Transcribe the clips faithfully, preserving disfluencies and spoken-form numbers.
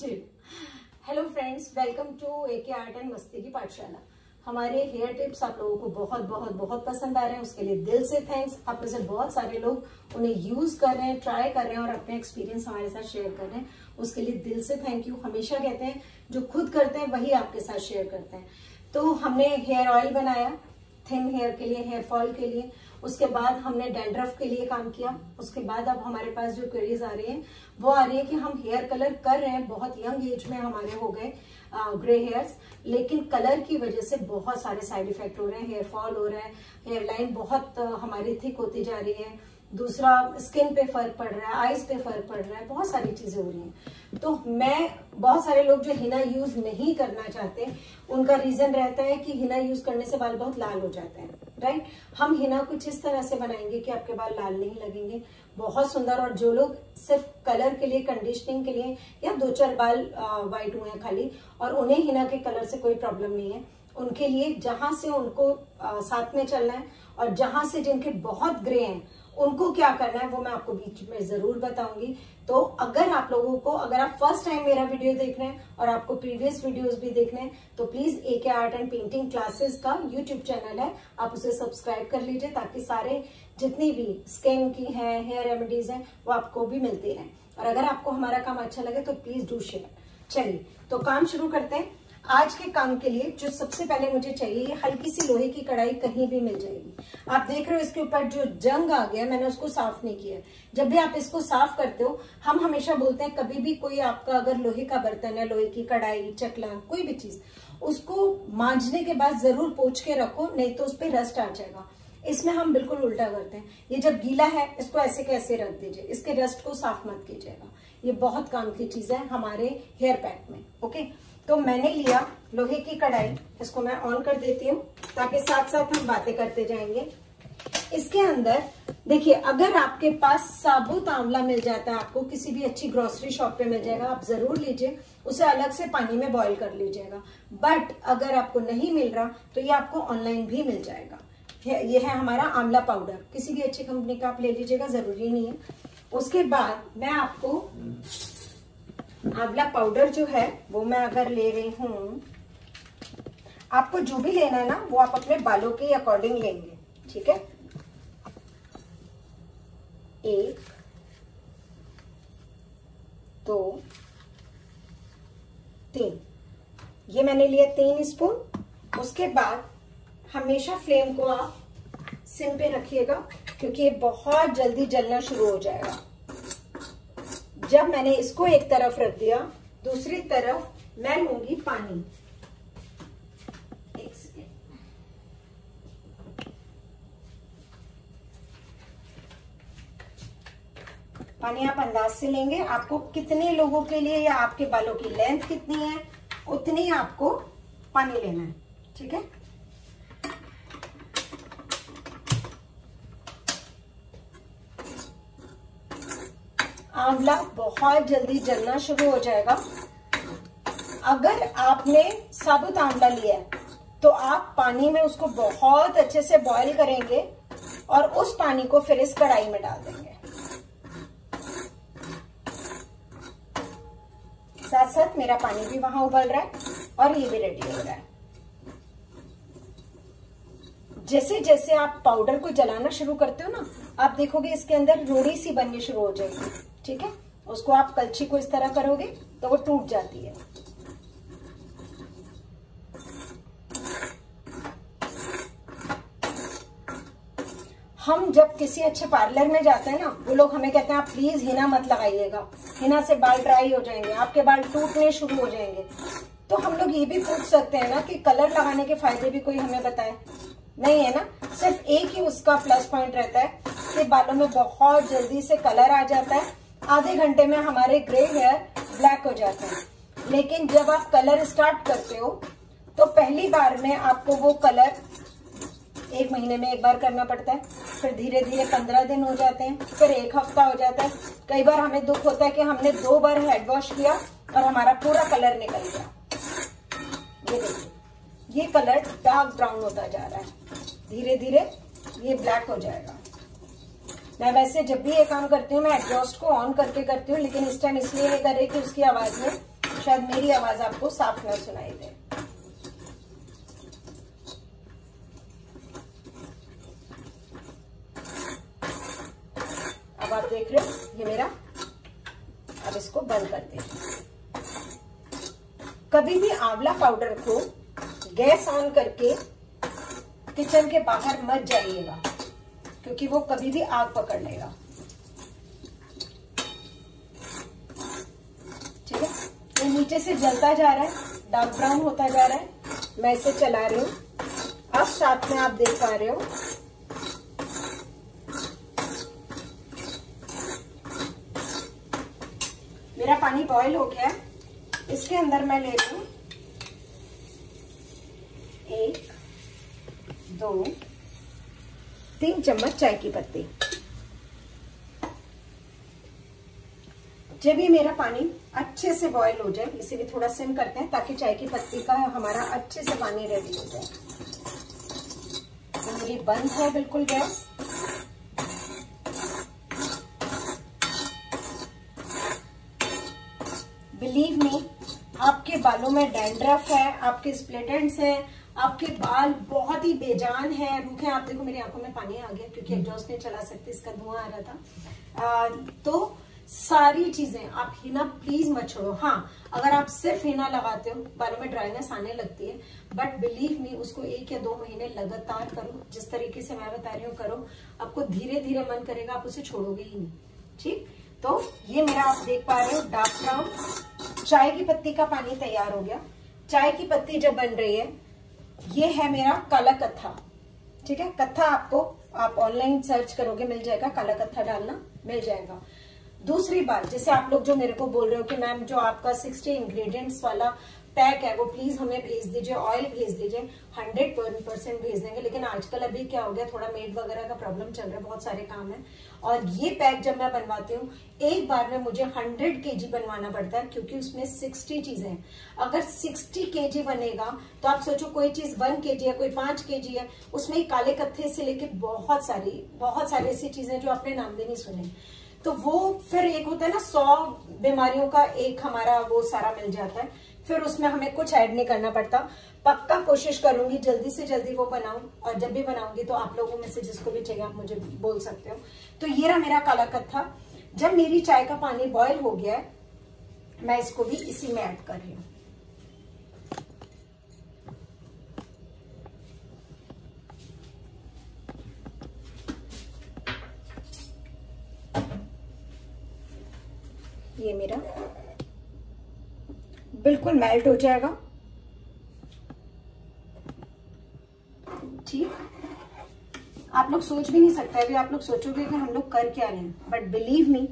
To. Hello friends, welcome to AK art and मस्ती की पाठशाला। हमारे हेयर टिप्स आप लोगों को बहुत बहुत बहुत पसंद आ रहे हैं, उसके लिए दिल से थैंक्स। आप में से बहुत सारे लोग उन्हें यूज कर रहे हैं, ट्राई कर रहे हैं और अपने एक्सपीरियंस हमारे साथ शेयर कर रहे हैं, उसके लिए दिल से थैंक यू। हमेशा कहते हैं जो खुद करते हैं वही आपके साथ शेयर करते हैं। तो हमने हेयर ऑयल बनाया थिन हेयर के लिए, हेयर फॉल के लिए। उसके बाद हमने डैंड्रफ के लिए काम किया। उसके बाद अब हमारे पास जो क्वेरीज आ रही हैं वो आ रही है कि हम हेयर कलर कर रहे हैं, बहुत यंग एज में हमारे हो गए ग्रे हेयर्स, लेकिन कलर की वजह से बहुत सारे साइड इफेक्ट हो रहे हैं। हेयर फॉल हो रहा है, हेयर लाइन बहुत हमारी थिक होती जा रही है, दूसरा स्किन पे फर्क पड़ रहा है, आईज पे फर्क पड़ रहा है, बहुत सारी चीजें हो रही हैं। तो मैं बहुत सारे लोग जो हीना यूज नहीं करना चाहते, उनका रीजन रहता है कि हीना यूज करने से बाल बहुत लाल हो जाते हैं, राइट। हम हीना कुछ इस तरह से बनाएंगे कि आपके बाल लाल नहीं लगेंगे, बहुत सुंदर। और जो लोग सिर्फ कलर के लिए, कंडीशनिंग के लिए, या दो चार बाल व्हाइट हुए हैं खाली और उन्हें हीना के कलर से कोई प्रॉब्लम नहीं है, उनके लिए जहां से उनको आ, साथ में चलना है और जहां से जिनके बहुत ग्रे हैं उनको क्या करना है वो मैं आपको बीच में जरूर बताऊंगी। तो अगर आप लोगों को, अगर आप फर्स्ट टाइम मेरा वीडियो देख रहे हैं और आपको प्रीवियस वीडियोस भी देखने हैं, तो please AK art and painting classes का यूट्यूब चैनल है, आप उसे सब्सक्राइब कर लीजिए ताकि सारे जितनी भी स्किन की हैं, हेयर रेमेडीज हैं, वो आपको भी मिलती रहे। और अगर आपको हमारा काम अच्छा लगे तो प्लीज डू शेयर। चलिए तो काम शुरू करते हैं। आज के काम के लिए जो सबसे पहले मुझे चाहिए, ये हल्की सी लोहे की कढ़ाई कहीं भी मिल जाएगी। आप देख रहे हो इसके ऊपर जो जंग आ गया, मैंने उसको साफ नहीं किया। जब भी आप इसको साफ करते हो, हम हमेशा बोलते हैं कभी भी कोई आपका अगर लोहे का बर्तन है, लोहे की कढ़ाई, चकला, कोई भी चीज, उसको मांजने के बाद जरूर पोंछ के रखो, नहीं तो उस पर रस्ट आ जाएगा। इसमें हम बिल्कुल उल्टा करते हैं। ये जब गीला है इसको ऐसे कैसे रख दीजिए, इसके रस्ट को साफ मत कीजिएगा। ये बहुत काम की चीज है हमारे हेयर पैक में, ओके। तो मैंने लिया लोहे की कढ़ाई, इसको मैं ऑन कर देती हूँ ताकि साथ साथ हम बातें करते जाएंगे। इसके अंदर देखिए, अगर आपके पास साबुत आंवला मिल जाता है, आपको किसी भी अच्छी ग्रोसरी शॉप पे मिल जाएगा, आप जरूर लीजिए, उसे अलग से पानी में बॉईल कर लीजिएगा। बट अगर आपको नहीं मिल रहा तो ये आपको ऑनलाइन भी मिल जाएगा। ये है हमारा आंवला पाउडर, किसी भी अच्छी कंपनी का आप ले लीजिएगा, जरूरी नहीं है। उसके बाद मैं आपको आंवला पाउडर जो है वो मैं अगर ले रही हूँ, आपको जो भी लेना है ना वो आप अपने बालों के अकॉर्डिंग लेंगे, ठीक है। एक, दो, तीन, ये मैंने लिया तीन स्पून। उसके बाद हमेशा फ्लेम को आप सिम पे रखिएगा क्योंकि ये बहुत जल्दी जलना शुरू हो जाएगा। जब मैंने इसको एक तरफ रख दिया, दूसरी तरफ मैं लूंगी पानी। एक सेकेंड, पानी आप अंदाज से लेंगे, आपको कितने लोगों के लिए या आपके बालों की लेंथ कितनी है उतनी आपको पानी लेना है, ठीक है। आंवला बहुत जल्दी जलना शुरू हो जाएगा। अगर आपने साबुत आंवला लिया है तो आप पानी में उसको बहुत अच्छे से बॉईल करेंगे और उस पानी को फिर इस कढ़ाई में डाल देंगे। साथ साथ मेरा पानी भी वहां उबल रहा है और ये भी रेडी हो रहा है। जैसे जैसे आप पाउडर को जलाना शुरू करते हो ना, आप देखोगे इसके अंदर रोड़ी सी बननी शुरू हो जाएगी, ठीक है। उसको आप कलछी को इस तरह करोगे तो वो टूट जाती है। हम जब किसी अच्छे पार्लर में जाते हैं ना, वो लोग हमें कहते हैं आप प्लीज हीना मत लगाइएगा, हीना से बाल ड्राई हो जाएंगे, आपके बाल टूटने शुरू हो जाएंगे। तो हम लोग ये भी पूछ सकते हैं ना कि कलर लगाने के फायदे भी कोई हमें बताए, नहीं है ना। सिर्फ एक ही उसका प्लस पॉइंट रहता है कि बालों में बहुत जल्दी से कलर आ जाता है, आधे घंटे में हमारे ग्रे हेयर ब्लैक हो जाते हैं। लेकिन जब आप कलर स्टार्ट करते हो तो पहली बार में आपको वो कलर एक महीने में एक बार करना पड़ता है, फिर धीरे धीरे पंद्रह दिन हो जाते हैं, फिर एक हफ्ता हो जाता है। कई बार हमें दुख होता है कि हमने दो बार हेड वॉश किया और हमारा पूरा कलर निकल गया। ये देखिए, ये कलर डार्क ब्राउन होता जा रहा है, धीरे धीरे ये ब्लैक हो जाएगा। मैं वैसे जब भी ये काम करती हूँ मैं एग्जॉस्ट को ऑन करके करती हूँ, लेकिन इस टाइम इसलिए ये कर रही कि उसकी आवाज में शायद मेरी आवाज आपको साफ ना सुनाई दे। अब आप देख रहे हो ये मेरा, अब इसको बंद कर दें। कभी भी आंवला पाउडर को गैस ऑन करके किचन के बाहर मत जाइएगा, क्योंकि वो कभी भी आग पकड़ लेगा। ठीक है, ये नीचे से जलता जा रहा है, डार्क ब्राउन होता जा रहा है। मैं इसे चला रही हूँ। अब साथ में आप देख पा रहे हो मेरा पानी बॉईल हो गया। इसके अंदर मैं ले लूं एक दो तीन चम्मच चाय की पत्ती। जब भी मेरा पानी अच्छे से बॉईल हो जाए, इसे भी थोड़ा सिम करते हैं ताकि चाय की पत्ती का हमारा अच्छे से पानी रेडी हो जाए। तो मेरी बंद है बिल्कुल गैस। बिलीव मी, आपके बालों में डैंड्रफ है, आपके स्प्लिटेंट्स हैं, आपके बाल बहुत ही बेजान हैं, रूखे हैं। आप देखो मेरी आंखों में पानी आ गया क्योंकि एग्जॉस्ट नहीं चला सकते, इसका धुआं आ रहा था। आ, तो सारी चीजें आप हीना प्लीज मत छोड़ो। हाँ, अगर आप सिर्फ हीना लगाते हो बालों में ड्राइनेस आने लगती है, बट बिलीव मी उसको एक या दो महीने लगातार करो। जिस तरीके से मैं बता रही हूँ करो, आपको धीरे धीरे मन करेगा, आप उसे छोड़ोगे ही नहीं। ठीक, तो ये मेरा आप देख पा रहे हो डार्क ब्राउन चाय की पत्ती का पानी तैयार हो गया। चाय की पत्ती जब बन रही है, ये है मेरा काला कत्था। ठीक है, कत्था आपको आप ऑनलाइन सर्च करोगे मिल जाएगा, काला कत्था डालना मिल जाएगा। दूसरी बात, जैसे आप लोग जो मेरे को बोल रहे हो कि मैम जो आपका साठ इंग्रेडिएंट्स वाला पैक है वो प्लीज हमें भेज दीजिए, ऑयल भेज दीजिए, हंड्रेड परसेंट भेज देंगे। लेकिन आजकल अभी क्या हो गया, थोड़ा मेड वगैरह का प्रॉब्लम चल रहा है, बहुत सारे काम है। और ये पैक जब मैं बनवाती हूँ, एक बार में मुझे हंड्रेड केजी बनवाना पड़ता है क्योंकि उसमें सिक्सटी चीजें हैं। अगर सिक्सटी केजी बनेगा तो आप सोचो कोई चीज वन केजी है, कोई पांच केजी है, उसमें काले कत्थे से लेके बहुत सारी बहुत सारी ऐसी चीजें जो आपने नाम भी नहीं सुने। तो वो फिर एक होता है ना, सौ बीमारियों का एक हमारा वो सारा मिल जाता है, फिर उसमें हमें कुछ ऐड नहीं करना पड़ता। पक्का कोशिश करूंगी जल्दी से जल्दी वो बनाऊं, और जब भी बनाऊंगी तो आप लोगों में से जिसको भी चाहिए आप मुझे बोल सकते हो। तो ये रहा मेरा काला कत्था। जब मेरी चाय का पानी बॉयल हो गया है, मैं इसको भी इसी में ऐड कर रही हूँ। ये मेरा बिल्कुल मेल्ट हो जाएगा। ठीक, आप लोग सोच भी नहीं सकते, अभी आप लोग सोचोगे कि हम लोग कर क्या रहे हैं, बट बिलीव मी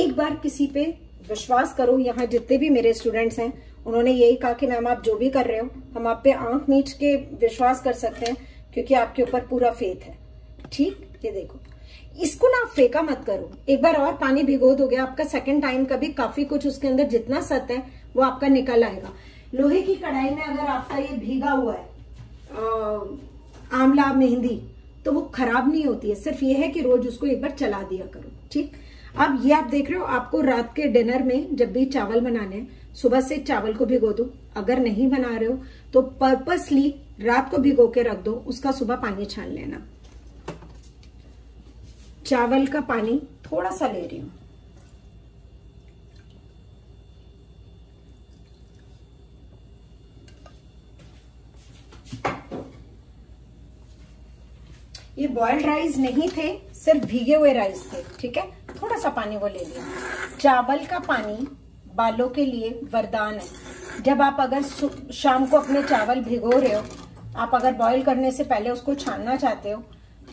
एक बार किसी पे विश्वास करो। यहाँ जितने भी मेरे स्टूडेंट्स हैं उन्होंने यही कहा कि मैम आप जो भी कर रहे हो हम आप पे आंख मीच के विश्वास कर सकते हैं क्योंकि आपके ऊपर पूरा फेथ है। ठीक, ये देखो, इसको ना आप फेंका मत करो। एक बार और पानी भिगो दोगे, आपका सेकंड टाइम का भी काफी कुछ उसके अंदर जितना सत है वो आपका निकल आएगा। लोहे की कढ़ाई में अगर आपका ये भीगा हुआ है आ, आंवला मेहंदी, तो वो खराब नहीं होती है। सिर्फ ये है कि रोज उसको एक बार चला दिया करो। ठीक, अब ये आप देख रहे हो, आपको रात के डिनर में जब भी चावल बनाने हैं, सुबह से चावल को भिगो दो। अगर नहीं बना रहे हो तो पर्पसली रात को भिगो के रख दो, उसका सुबह पानी छान लेना। चावल का पानी थोड़ा सा ले रही हूं। ये बॉइल्ड राइस नहीं थे, सिर्फ भीगे हुए राइस थे। ठीक है, थोड़ा सा पानी वो ले लिया। चावल का पानी बालों के लिए वरदान है। जब आप अगर शाम को अपने चावल भिगो रहे हो, आप अगर बॉईल करने से पहले उसको छानना चाहते हो,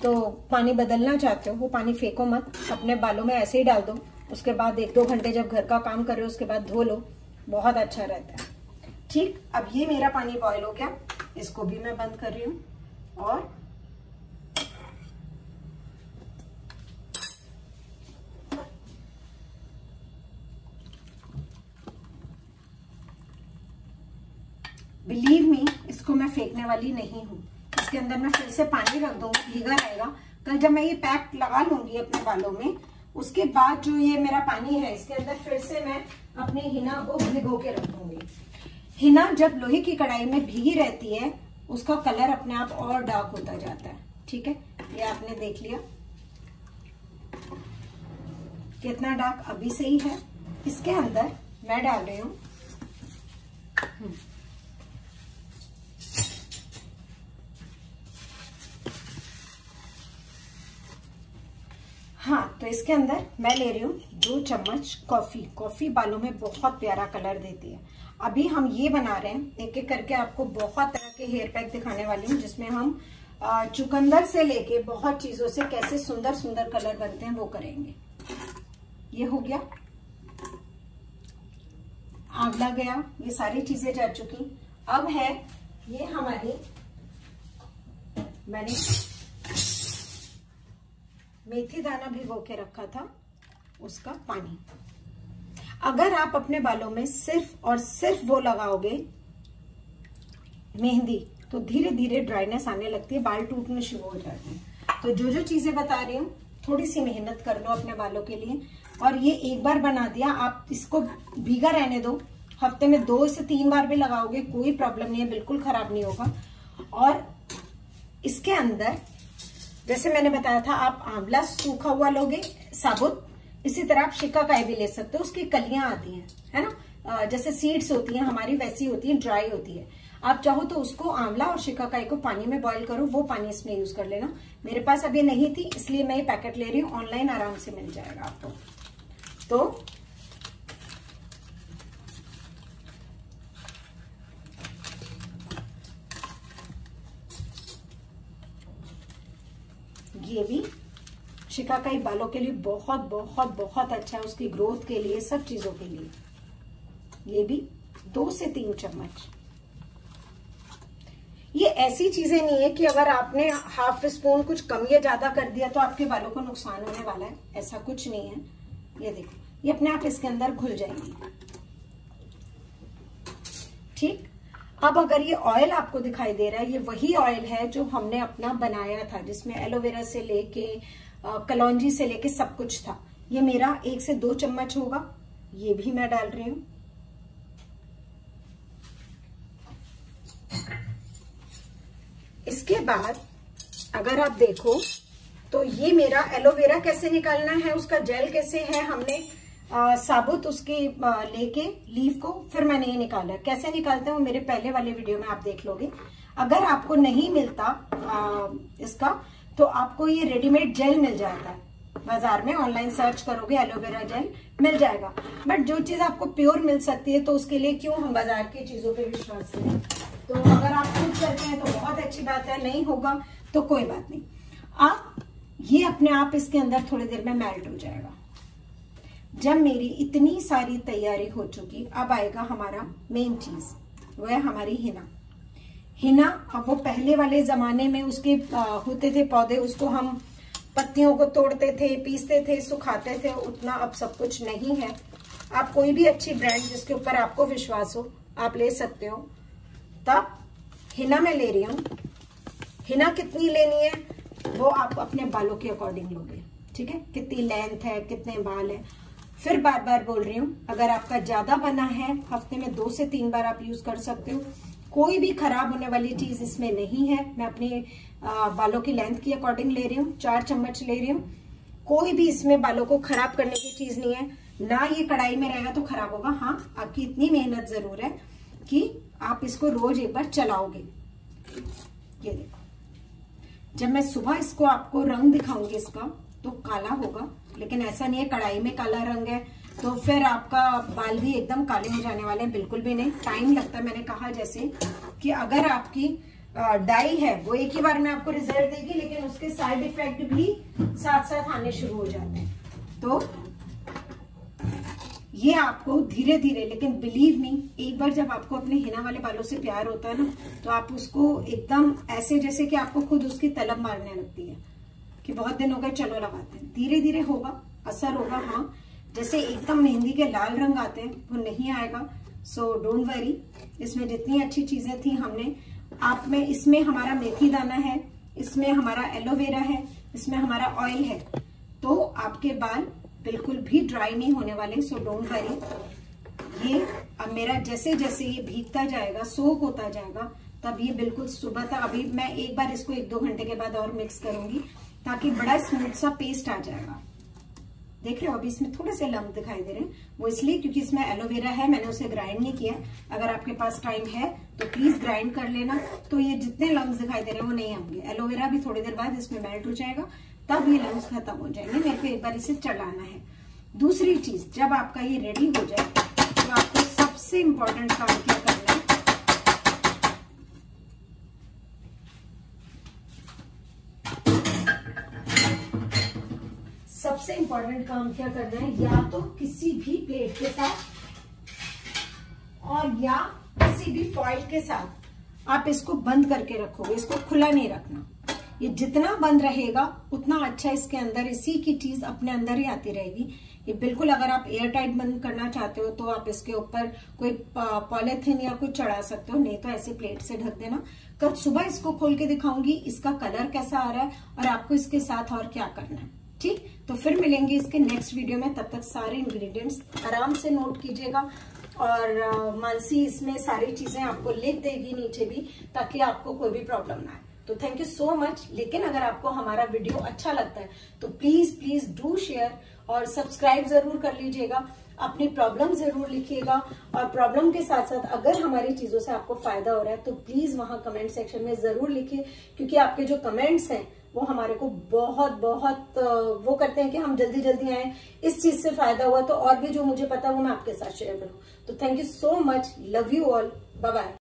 तो पानी बदलना चाहते हो, वो पानी फेंको मत, अपने बालों में ऐसे ही डाल दो। उसके बाद एक दो घंटे जब घर का काम कर रहे हो उसके बाद धो लो, बहुत अच्छा रहता है। ठीक, अब ये मेरा पानी बॉईल हो गया, इसको भी मैं बंद कर रही हूँ। और बिलीव मी इसको मैं फेंकने वाली नहीं हूँ। इसके अंदर मैं फिर से पानी रख दूंगी, भीगा रहेगा। कल जब मैं ये पैक लगा लूंगी अपने बालों में, उसके बाद जो ये मेरा पानी है इसके अंदर फिर से मैं अपने हिना को भिगो के रखूंगी। हिना जब लोहे की कढ़ाई में भीगी रहती है उसका कलर अपने आप और डार्क होता जाता है। ठीक है, ये आपने देख लिया कितना डार्क अभी से ही है। इसके अंदर मैं डाल रही हूँ हाँ, तो इसके अंदर मैं ले रही हूँ दो चम्मच कॉफी। कॉफी बालों में बहुत प्यारा कलर देती है। अभी हम ये बना रहे हैं, एक एक करके आपको बहुत तरह के हेयर पैक दिखाने वाली हूँ जिसमें हम चुकंदर से लेके बहुत चीजों से कैसे सुंदर सुंदर कलर बनते हैं वो करेंगे। ये हो गया, आंवला गया, ये सारी चीजें जा चुकी। अब है ये हमारी, मैंने मेथी दाना भिगो के रखा था उसका पानी। अगर आप अपने बालों में सिर्फ और सिर्फ वो लगाओगे मेहंदी तो धीरे धीरे ड्राइनेस आने लगती है, बाल टूटने शुरू हो जाते हैं। तो जो जो चीजें बता रही हूँ थोड़ी सी मेहनत कर लो अपने बालों के लिए। और ये एक बार बना दिया, आप इसको भीगा रहने दो, हफ्ते में दो से तीन बार भी लगाओगे कोई प्रॉब्लम नहीं है, बिल्कुल खराब नहीं होगा। और इसके अंदर जैसे मैंने बताया था आप आंवला सूखा हुआ लोगे साबुत, इसी तरह आप शिकाकाई भी ले सकते हो, उसकी कलियां आती हैं, है ना, जैसे सीड्स होती हैं हमारी वैसी होती है, ड्राई होती है। आप चाहो तो उसको आंवला और शिकाकाई को पानी में बॉईल करो, वो पानी इसमें यूज कर लेना। मेरे पास अभी नहीं थी इसलिए मैं ये पैकेट ले रही हूँ, ऑनलाइन आराम से मिल जाएगा आपको। तो ये भी शिकाकाई बालों के लिए बहुत बहुत बहुत अच्छा है, उसकी ग्रोथ के लिए, सब चीजों के लिए। ये भी दो से तीन चम्मच। ये ऐसी चीजें नहीं है कि अगर आपने हाफ स्पून कुछ कम या ज्यादा कर दिया तो आपके बालों को नुकसान होने वाला है, ऐसा कुछ नहीं है। ये देखो, ये अपने आप इसके अंदर घुल जाएंगी। ठीक, अब अगर ये ऑयल आपको दिखाई दे रहा है, ये वही ऑयल है जो हमने अपना बनाया था जिसमें एलोवेरा से लेके कलौंजी से लेके सब कुछ था। ये मेरा एक से दो चम्मच होगा, ये भी मैं डाल रही हूँ। इसके बाद अगर आप देखो तो ये मेरा एलोवेरा कैसे निकालना है, उसका जेल कैसे है, हमने आ, साबुत उसके लेके लीफ को फिर मैंने ये निकाला। कैसे निकालते हैं वो मेरे पहले वाले वीडियो में आप देख लोगे। अगर आपको नहीं मिलता आ, इसका तो आपको ये रेडीमेड जेल मिल जाता है बाजार में, ऑनलाइन सर्च करोगे एलोवेरा जेल मिल जाएगा। बट जो चीज आपको प्योर मिल सकती है तो उसके लिए क्यों हम बाजार की चीजों पे विश्वास करें। तो अगर आप खुद करते हैं तो बहुत अच्छी बात है, नहीं होगा तो कोई बात नहीं। आप ये अपने आप इसके अंदर थोड़ी देर में मेल्ट हो जाएगा। जब मेरी इतनी सारी तैयारी हो चुकी अब आएगा हमारा मेन चीज, वह है हमारी हिना। हिना अब वो पहले वाले जमाने में उसके होते थे पौधे, उसको हम पत्तियों को तोड़ते थे, पीसते थे, सुखाते थे, उतना अब सब कुछ नहीं है। आप कोई भी अच्छी ब्रांड जिसके ऊपर आपको विश्वास हो आप ले सकते हो। तब हिना मैं ले रही हूँ, हिना कितनी लेनी है वो आप अपने बालों के अकॉर्डिंग लोगे। ठीक है, कितनी लेंथ है, कितने बाल है। फिर बार बार बोल रही हूँ, अगर आपका ज्यादा बना है हफ्ते में दो से तीन बार आप यूज कर सकते हो, कोई भी खराब होने वाली चीज इसमें नहीं है। मैं अपने बालों की लेंथ की अकॉर्डिंग ले रही हूँ, चार चम्मच ले रही हूँ। कोई भी इसमें बालों को खराब करने की चीज नहीं है, ना ये कढ़ाई में रहेगा तो खराब होगा। हाँ, आपकी इतनी मेहनत जरूर है कि आप इसको रोज एक बार चलाओगे। ये देखो, जब मैं सुबह इसको आपको रंग दिखाऊंगी इसका तो काला होगा, लेकिन ऐसा नहीं है कढ़ाई में काला रंग है तो फिर आपका बाल भी एकदम काले हो जाने वाले हैं, बिल्कुल भी नहीं। टाइम लगता है, मैंने कहा जैसे कि अगर आपकी डाई है वो एक ही बार में आपको रिजल्ट देगी लेकिन उसके साइड इफेक्ट भी साथ साथ आने शुरू हो जाते हैं। तो ये आपको धीरे धीरे, लेकिन बिलीव मी, एक बार जब आपको अपने हिना वाले बालों से प्यार होता है ना तो आप उसको एकदम ऐसे जैसे कि आपको खुद उसकी तलब मारने लगती है कि बहुत दिन हो गए चलो लगाते हैं। धीरे धीरे होगा, असर होगा। हाँ, जैसे एकदम मेहंदी के लाल रंग आते हैं वो नहीं आएगा। सो डोंट वरी, इसमें जितनी अच्छी चीजें थी हमने आप में, इसमें हमारा मेथी दाना है, इसमें हमारा एलोवेरा है, इसमें हमारा ऑयल है, तो आपके बाल बिल्कुल भी ड्राई नहीं होने वाले। So don't worry. ये अब मेरा जैसे जैसे ये भीगता जाएगा, सोख होता जाएगा, तब ये बिल्कुल सुबह तक, अभी मैं एक बार इसको एक दो घंटे के बाद और मिक्स करूंगी ताकि बड़ा स्मूथ सा पेस्ट आ जाएगा। देख रहे हो अभी इसमें थोड़े से लम्ब दिखाई दे रहे हैं, वो इसलिए क्योंकि इसमें एलोवेरा है, मैंने उसे ग्राइंड नहीं किया। अगर आपके पास टाइम है तो प्लीज ग्राइंड कर लेना, तो ये जितने लम्ब दिखाई दे रहे हैं वो नहीं आएंगे। एलोवेरा भी थोड़ी देर बाद इसमें मेल्ट हो जाएगा, तब ये लम्ब खत्म हो जाएंगे। मेरे को एक बार इसे चलाना है। दूसरी चीज, जब आपका ये रेडी हो जाए तो आपको सबसे इम्पोर्टेंट काम क्या करना है, सबसे इम्पोर्टेंट काम क्या करना है, या तो किसी भी प्लेट के साथ और या किसी भी फॉइल के साथ आप इसको बंद करके रखोगे। इसको खुला नहीं रखना, ये जितना बंद रहेगा उतना अच्छा, इसके अंदर इसी की चीज अपने अंदर ही आती रहेगी। ये बिल्कुल, अगर आप एयर टाइट बंद करना चाहते हो तो आप इसके ऊपर कोई पॉलीथिन या कुछ चढ़ा सकते हो, नहीं तो ऐसे प्लेट से ढक देना। कल सुबह इसको खोल के दिखाऊंगी इसका कलर कैसा आ रहा है और आपको इसके साथ और क्या करना है। ठीक, तो फिर मिलेंगे इसके नेक्स्ट वीडियो में। तब तक सारे इंग्रेडिएंट्स आराम से नोट कीजिएगा और मानसी इसमें सारी चीजें आपको लिख देगी नीचे भी, ताकि आपको कोई भी प्रॉब्लम ना आए। तो थैंक यू सो मच। लेकिन अगर आपको हमारा वीडियो अच्छा लगता है तो प्लीज प्लीज डू शेयर और सब्सक्राइब जरूर कर लीजिएगा। अपनी प्रॉब्लम जरूर लिखिएगा और प्रॉब्लम के साथ साथ अगर हमारी चीजों से आपको फायदा हो रहा है तो प्लीज वहां कमेंट सेक्शन में जरूर लिखिए, क्योंकि आपके जो कमेंट्स हैं वो हमारे को बहुत बहुत वो करते हैं कि हम जल्दी जल्दी आए, इस चीज से फायदा हुआ तो और भी जो मुझे पता है वो मैं आपके साथ शेयर करूं। तो thank you so much, love you all, bye bye.